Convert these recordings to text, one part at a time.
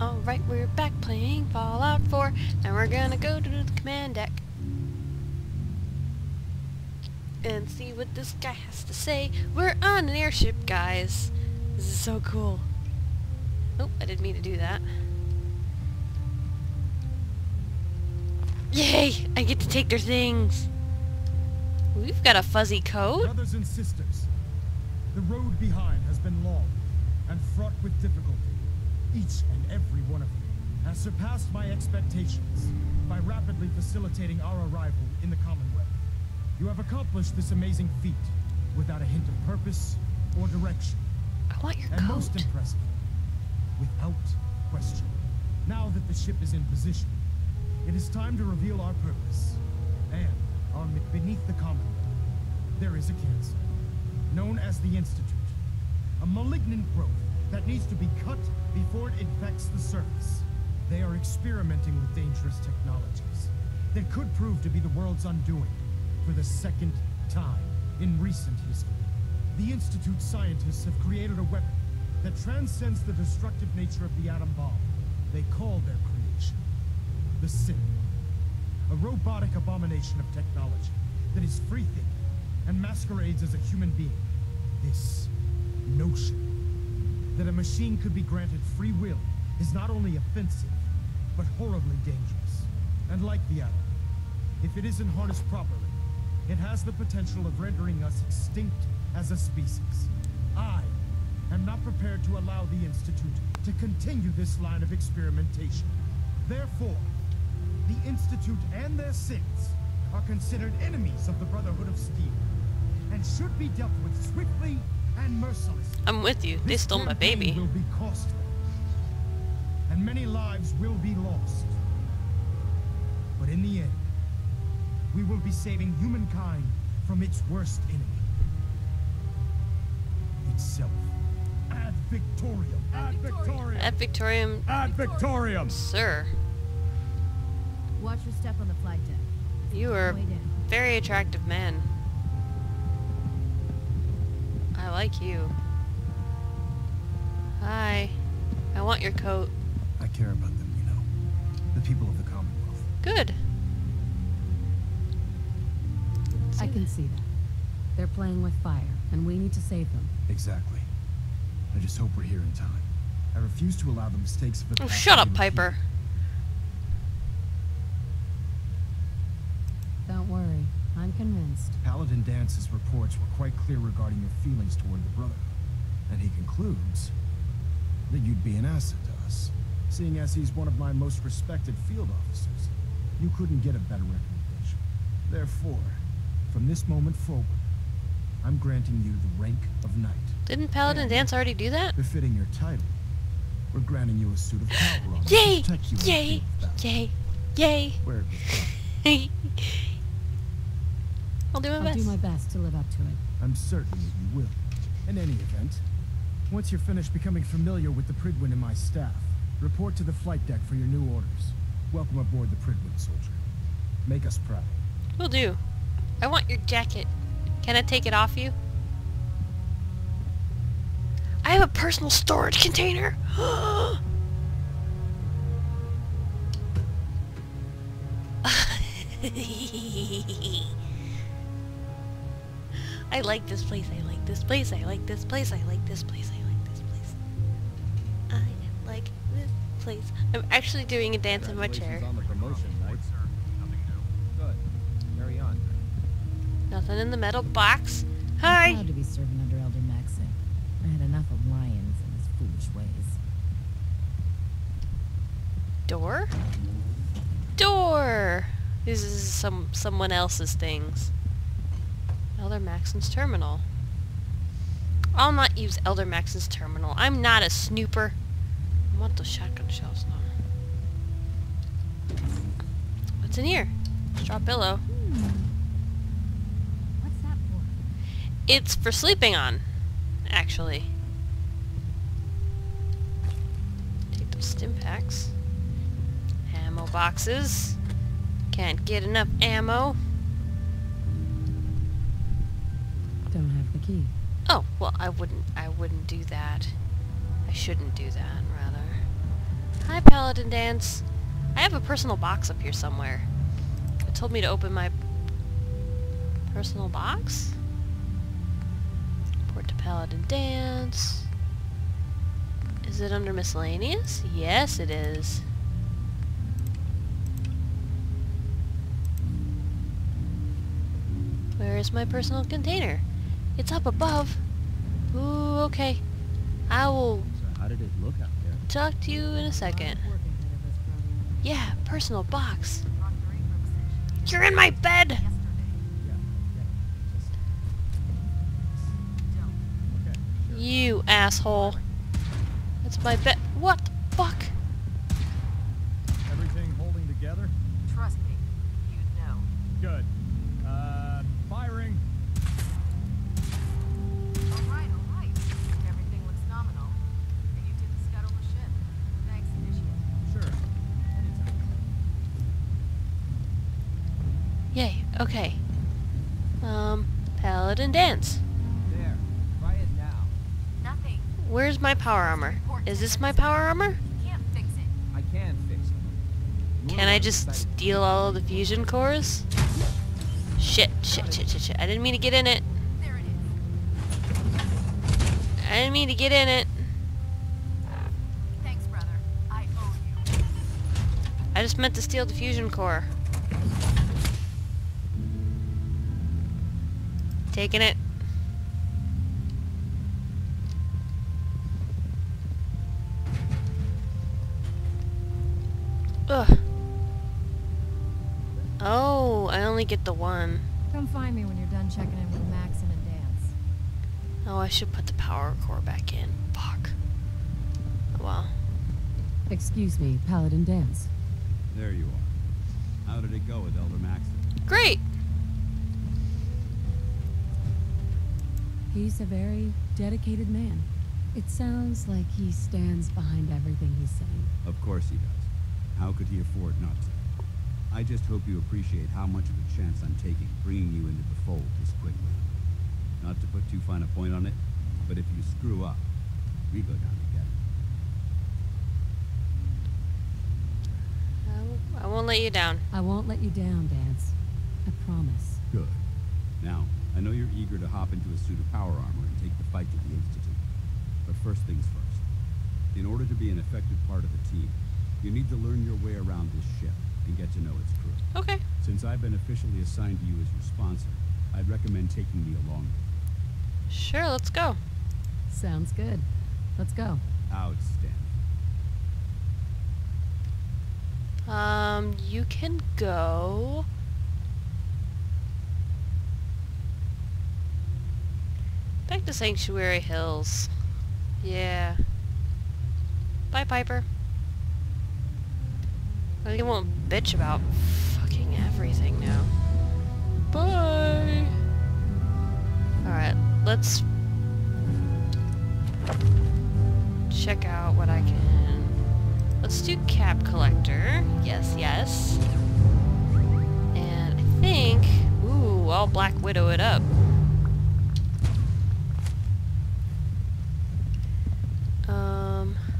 Alright, we're back playing Fallout 4, and we're gonna go to the command deck and see what this guy has to say. We're on an airship, guys. This is so cool. Oh, I didn't mean to do that. Yay! I get to take their things. We've got a fuzzy coat. Brothers and sisters, the road behind has been long and fraught with difficulty. Each and every one of you has surpassed my expectations by rapidly facilitating our arrival in the Commonwealth. You have accomplished this amazing feat without a hint of purpose or direction. I want your coat. And most impressive, without question. Now that the ship is in position, it is time to reveal our purpose and our beneath the Commonwealth. There is a cancer known as the Institute, a malignant growth that needs to be cut before it infects the surface. They are experimenting with dangerous technologies that could prove to be the world's undoing for the second time in recent history. The Institute scientists have created a weapon that transcends the destructive nature of the atom bomb. They call their creation the Sin, a robotic abomination of technology that is free-thinking and masquerades as a human being. This notion that a machine could be granted free will is not only offensive, but horribly dangerous. And like the atom, if it isn't harnessed properly, it has the potential of rendering us extinct as a species. I am not prepared to allow the Institute to continue this line of experimentation. Therefore, the Institute and their sins are considered enemies of the Brotherhood of Steel and should be dealt with swiftly and mercilessly. I'm with you. They stole my baby. Will be costly, and many lives will be lost. But in the end, we will be saving humankind from its worst enemy, itself. Ad victorium. Ad victorium. Ad victorium. Ad victorium. Sir. Watch your step on the flight deck. You are a very attractive man. I like you. Hi. I want your coat. I care about them, you know. The people of the Commonwealth. Good. I can see that. They're playing with fire, and we need to save them. Exactly. I just hope we're here in time. I refuse to allow the mistakes of the past. Oh, shut up, Piper. Don't worry. I'm convinced. Paladin Dance's reports were quite clear regarding your feelings toward the Brotherhood, and he concludes that you'd be an asset to us. Seeing as he's one of my most respected field officers, you couldn't get a better recommendation. Therefore, from this moment forward, I'm granting you the rank of knight. Didn't Paladin Dance already do that? Befitting your title, we're granting you a suit of power armor. Yay! Yay! Yay! Yay! Where it I'll do my best to live up to it. I'm certain that you will. In any event, once you're finished becoming familiar with the Prydwen and my staff, report to the flight deck for your new orders. Welcome aboard the Prydwen, soldier. Make us proud. Will do. I want your jacket. Can I take it off you? I have a personal storage container. I like this place, I like this place, I like this place, I like this place, I like this place. I like this place. I'm actually doing a dance in my chair. On the promotion, right, sir? Nothing new. Good. Carry on. Nothing in the metal box. Hi! I'm proud to be serving under Elder Maxson. I had enough of lions and his foolish ways. Door? Door! This is someone else's things. Elder Maxson's terminal. I'll not use Elder Maxson's terminal. I'm not a snooper. I want those shotgun shells now. What's in here? Straw pillow. What's that for? It's for sleeping on, actually. Take those stim packs. Ammo boxes. Can't get enough ammo. Don't have the key. Oh, well, I wouldn't do that. I shouldn't do that, rather. Hi, Paladin Dance. I have a personal box up here somewhere. It told me to open my personal box. Port to Paladin Dance. Is it under miscellaneous? Yes, it is. Where is my personal container? It's up above. Ooh, okay. I will talk to you in a second. Yeah, personal box. You're in my bed! You asshole. That's my bed. What the fuck? Everything holding together? Trust me, you'd know. Good. Firing. Alright, alright. Everything looks nominal. And you didn't scuttle the ship. Thanks, Initiate. Sure. Anytime. Yay, okay. Paladin Dance. There. Try it now. Nothing. Where's my power armor? Is this my power armor? Can't fix it. I can fix it. Can I just steal all of the fusion cores? Shit, shit, shit, shit, shit. I didn't mean to get in it. There it is. I didn't mean to get in it. Thanks, brother. I owe you. I just meant to steal the fusion core. Taking it. Ugh. Oh, I only get the one. Come find me when you're done checking in with Maxson and Dance. Oh, I should put the power core back in. Fuck. Oh, well. Excuse me, Paladin Dance. There you are. How did it go with Elder Maxson? Great! He's a very dedicated man. It sounds like he stands behind everything he's saying. Of course he does. How could he afford not to? I just hope you appreciate how much of a chance I'm taking bringing you into the fold this quickly. Not to put too fine a point on it, but if you screw up, we go down together. I won't let you down. I won't let you down, Dance. I promise. Good. Now, I know you're eager to hop into a suit of power armor and take the fight to the Institute. But first things first. In order to be an effective part of the team, you need to learn your way around this ship and get to know its crew. Okay. Since I've been officially assigned to you as your sponsor, I'd recommend taking me along with you. Sure, let's go. Sounds good. Let's go. Outstanding. You can go. Back to Sanctuary Hills. Yeah. Bye, Piper. I won't bitch about fucking everything now. Bye! Alright, let's check out what I can. Let's do Cap Collector. Yes, yes. And I think... Ooh, I'll Black Widow it up.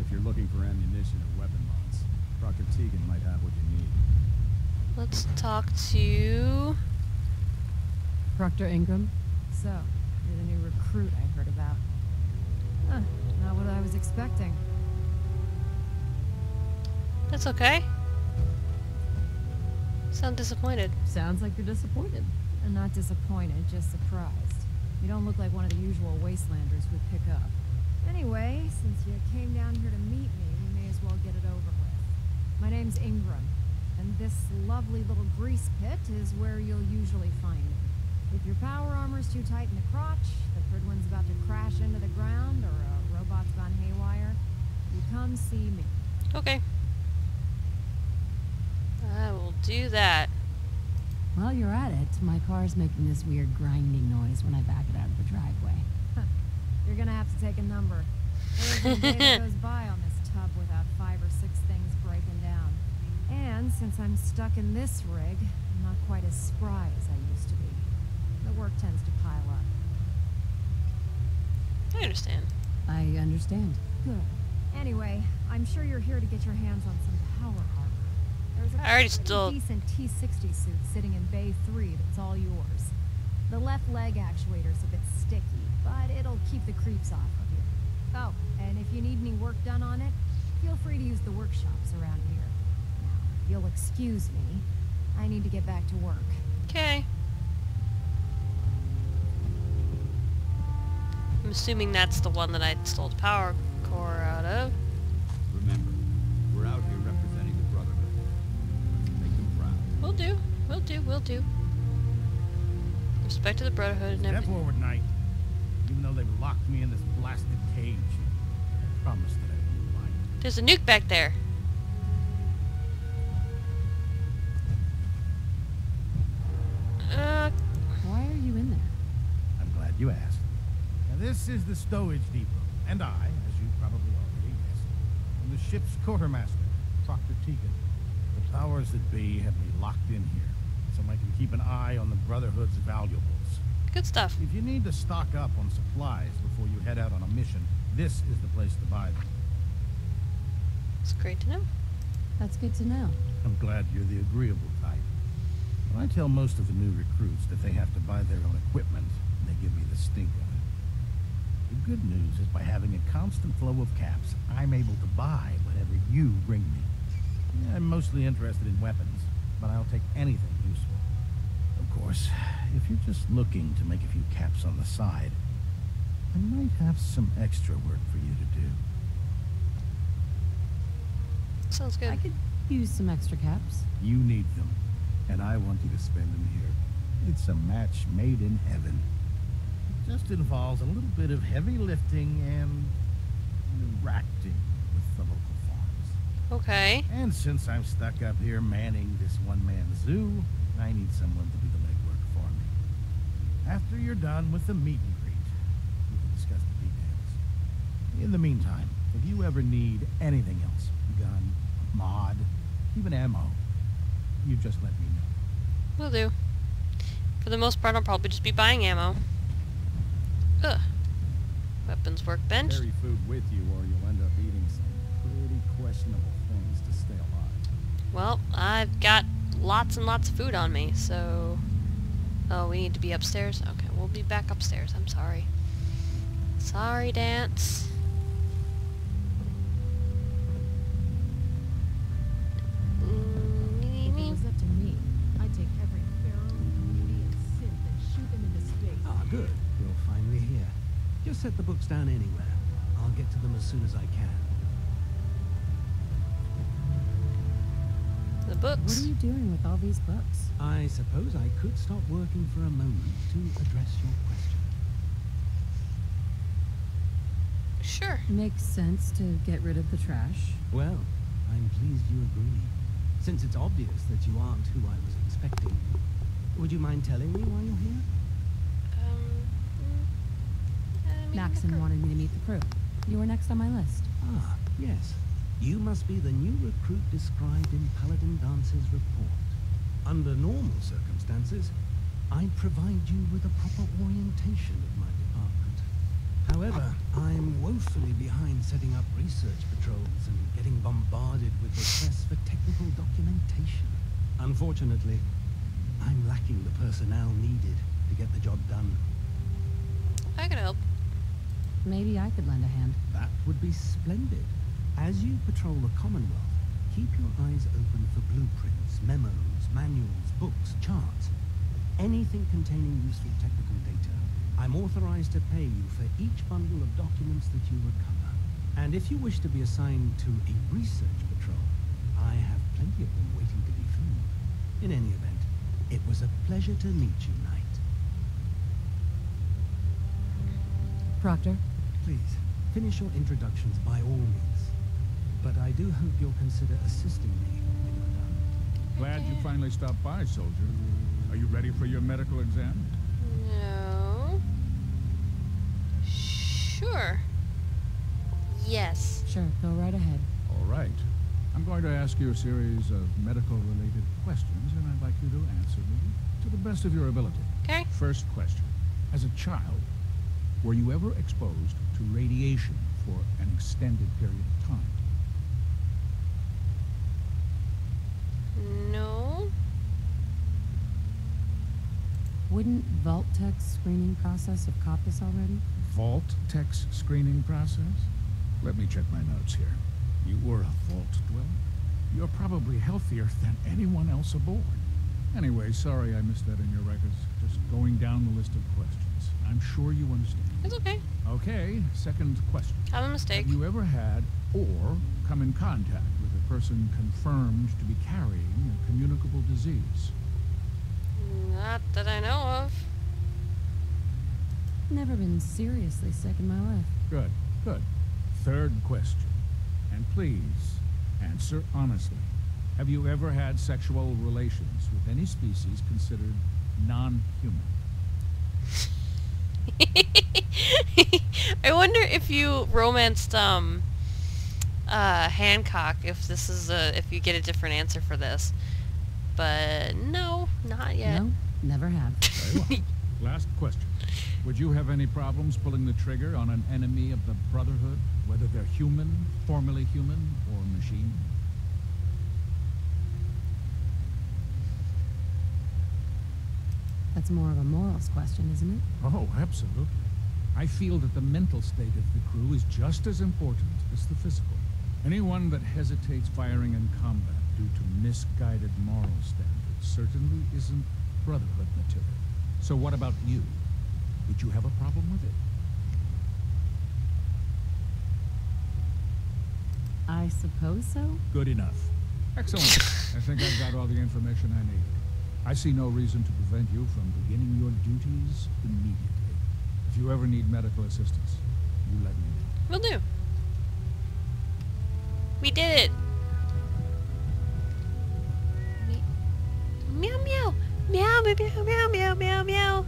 If you're looking for ammunition or weapon mods, Dr. Tegan might have what you need. Let's talk to... Proctor Ingram? So, you're the new recruit I heard about. Huh, not what I was expecting. That's okay. Sound disappointed. Sounds like you're disappointed. I'm not disappointed, just surprised. You don't look like one of the usual wastelanders we'd pick up. Anyway, since you came down here to meet me, we may as well get it over. My name's Ingram, and this lovely little grease pit is where you'll usually find me. If your power armor's too tight in the crotch, the Prydwen's about to crash into the ground, or a robot's gone haywire, you come see me. Okay. I will do that. While you're at it, my car's making this weird grinding noise when I back it out of the driveway. You're gonna have to take a number. Every day that goes by on this tub without 5 or 6 things breaking down. And since I'm stuck in this rig, I'm not quite as spry as I used to be. The work tends to pile up. I understand. Good. Anyway, I'm sure you're here to get your hands on some power armor. There's a decent T-60 suit sitting in Bay 3 that's all yours. The left leg actuator's a bit sticky, but it'll keep the creeps off of you. Oh, and if you need any work done on it, feel free to use the workshops around here. Now, if you'll excuse me, I need to get back to work. Okay. I'm assuming that's the one that I stole the power core out of. Remember, we're out here representing the Brotherhood. Make them proud. Will do. Will do. Will do. Respect to the Brotherhood and everything. Step forward, Knight. Even though they've locked me in this blasted cage, I promise that I won't lie. There's a nuke back there. Why are you in there? I'm glad you asked. Now this is the stowage depot, and I, as you probably already guessed, am the ship's quartermaster, Proctor Tegan. The powers that be have me locked in here, so I can keep an eye on the Brotherhood's valuables. Good stuff. If you need to stock up on supplies before you head out on a mission, this is the place to buy them. It's great to know. That's good to know. I'm glad you're the agreeable type. When I tell most of the new recruits that they have to buy their own equipment, they give me the stink on it. The good news is by having a constant flow of caps, I'm able to buy whatever you bring me. Yeah, I'm mostly interested in weapons, but I'll take anything useful. Of course, if you're just looking to make a few caps on the side, I might have some extra work for you to do. Sounds good. I could use some extra caps. You need them, and I want you to spend them here. It's a match made in heaven. It just involves a little bit of heavy lifting and interacting with the local farms. Okay. And since I'm stuck up here manning this one-man zoo, I need someone to do the legwork for me. After you're done with the meet and greet, we can discuss the details. In the meantime, if you ever need anything else, a gun, a mod, even ammo, you just let me know. Will do. For the most part, I'll probably just be buying ammo. Ugh. Weapons workbench. Carry food with you or you'll end up eating some pretty questionable things to stay alive. Well, I've got lots and lots of food on me, so... Oh, we need to be upstairs? Okay, we'll be back upstairs. I'm sorry. Sorry, Dance. If it was up to me, I'd take every pharaoh, beauty, and Sin and shoot them into space. Ah, good. You're finally here. Just set the books down anywhere. I'll get to them as soon as I can. The books. What are you doing with all these books? I suppose I could stop working for a moment to address your question. Sure. Makes sense to get rid of the trash. Well, I'm pleased you agree. Since it's obvious that you aren't who I was expecting, would you mind telling me why you're here? Maxson wanted me to meet the crew. You were next on my list. Ah, yes. You must be the new recruit described in Paladin Dance's report. Under normal circumstances, I'd provide you with a proper orientation of my department. However, I'm woefully behind setting up research patrols and getting bombarded with requests for technical documentation. Unfortunately, I'm lacking the personnel needed to get the job done. I could help. Maybe I could lend a hand. That would be splendid. As you patrol the Commonwealth, keep your eyes open for blueprints, memos, manuals, books, charts, anything containing useful technical data. I'm authorized to pay you for each bundle of documents that you recover. And if you wish to be assigned to a research patrol, I have plenty of them waiting to be filled. In any event, it was a pleasure to meet you, Knight. Proctor? Please, finish your introductions by all means. But I do hope you'll consider assisting me when you're done. Glad you finally stopped by, soldier. Are you ready for your medical exam? No. Sure. Yes. Sure, go right ahead. All right. I'm going to ask you a series of medical-related questions, and I'd like you to answer me to the best of your ability. Okay. First question. As a child, were you ever exposed to radiation for an extended period of time? Wouldn't Vault-Tech's screening process have caught this already? Vault-Tech's screening process? Let me check my notes here. You were a vault dweller? You're probably healthier than anyone else aboard. Anyway, sorry I missed that in your records. Just going down the list of questions. I'm sure you understand. It's okay. Okay, second question. Have a mistake. Have you ever had or come in contact with a person confirmed to be carrying a communicable disease? Not that I know of. Never been seriously sick in my life. Good, good. Third question. And please, answer honestly. Have you ever had sexual relations with any species considered non-human? I wonder if you romanced Hancock, if this is if you get a different answer for this. But no, not yet. No, never have. Very well. Last question. Would you have any problems pulling the trigger on an enemy of the Brotherhood, whether they're human, formerly human, or machine? That's more of a morals question, isn't it? Oh, absolutely. I feel that the mental state of the crew is just as important as the physical. Anyone that hesitates firing in combat due to misguided moral standards certainly isn't Brotherhood material. So what about you? Would you have a problem with it? I suppose so. Good enough. Excellent. I think I've got all the information I need. I see no reason to prevent you from beginning your duties immediately. If you ever need medical assistance, you let me know. Will do. We did it. Meow meow. Meow meow meow meow meow meow.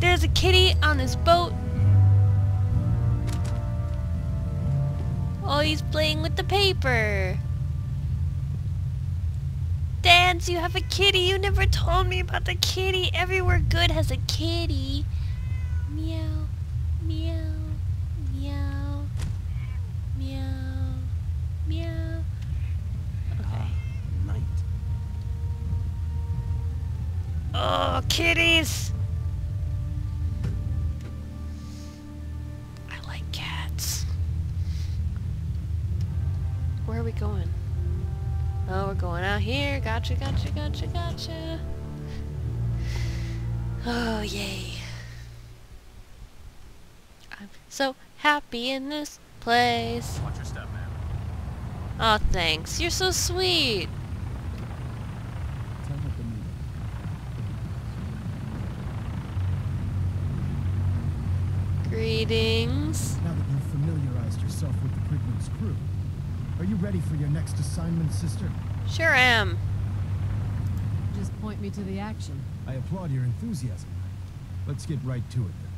There's a kitty on this boat. Oh, he's playing with the paper. Dance, you have a kitty. You never told me about the kitty. Everywhere good has a kitty. Meow, meow, meow, meow, meow. Okay. Night. Oh, kitties! I like cats. Where are we going? Oh, we're going out here. Gotcha, gotcha, gotcha, gotcha. Oh, yay. I'm so happy in this place. Watch your step, man. Oh, thanks. You're so sweet. Greetings. Now that you've familiarized yourself with the Prydwen's crew, are you ready for your next assignment, sister? Sure am. Just point me to the action. I applaud your enthusiasm. Let's get right to it, then.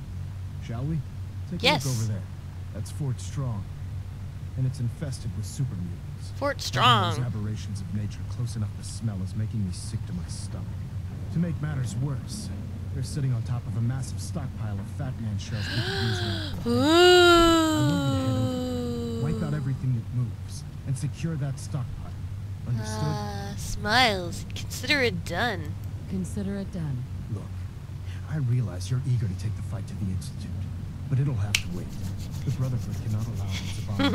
Shall we? Take a look over there. That's Fort Strong. And it's infested with super mutants. Fort Strong. Those aberrations of nature close enough to smell is making me sick to my stomach. To make matters worse, they're sitting on top of a massive stockpile of Fat Man shells we could use right now. I want you to head over. Wipe out everything that moves, and secure that stockpile. Understood? Smiles. Consider it done. Consider it done. Look, I realize you're eager to take the fight to the Institute, but it'll have to wait. The Brotherhood cannot allow them to bomb a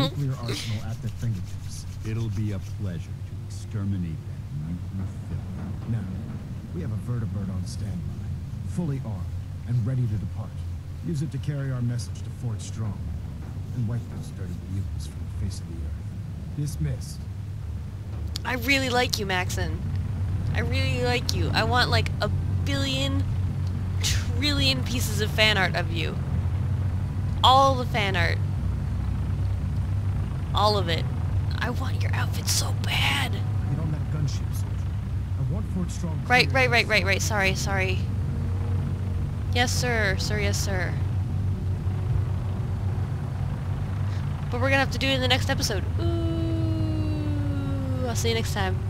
nuclear arsenal at their fingertips. It'll be a pleasure to exterminate that mutant. Now, we have a vertibird on standby, fully armed, and ready to depart. Use it to carry our message to Fort Strong. And wipe those dirty mutants from the face of the earth. Dismissed. I really like you, Maxson. I really like you. I want like a billion trillion pieces of fan art of you. All the fan art. All of it. I want your outfit so bad. Get on that gunship, soldier. I want Fort Strong. Right. Sorry. Yes, sir. Yes, sir. But we're gonna have to do it in the next episode. Ooh, I'll see you next time.